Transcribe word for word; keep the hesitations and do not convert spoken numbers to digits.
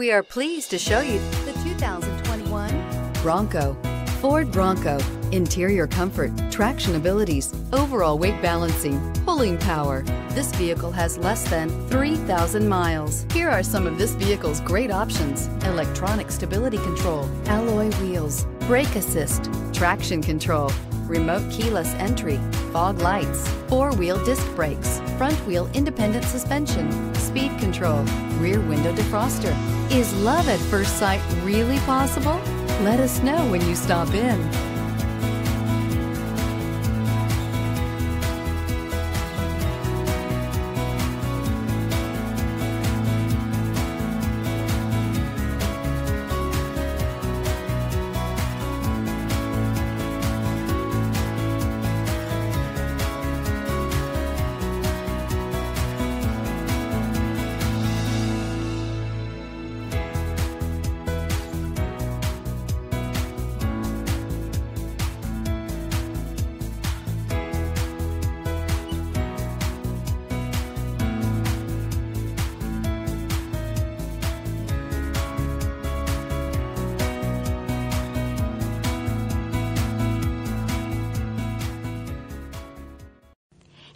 We are pleased to show you the two thousand twenty-one Bronco. Ford Bronco. Interior comfort, traction abilities, overall weight balancing, pulling power. This vehicle has less than three thousand miles. Here are some of this vehicle's great options: electronic stability control, alloy wheels, brake assist, traction control, remote keyless entry, fog lights, four-wheel disc brakes, front-wheel independent suspension, speed control, rear window defroster. Is love at first sight really possible? Let us know when you stop in.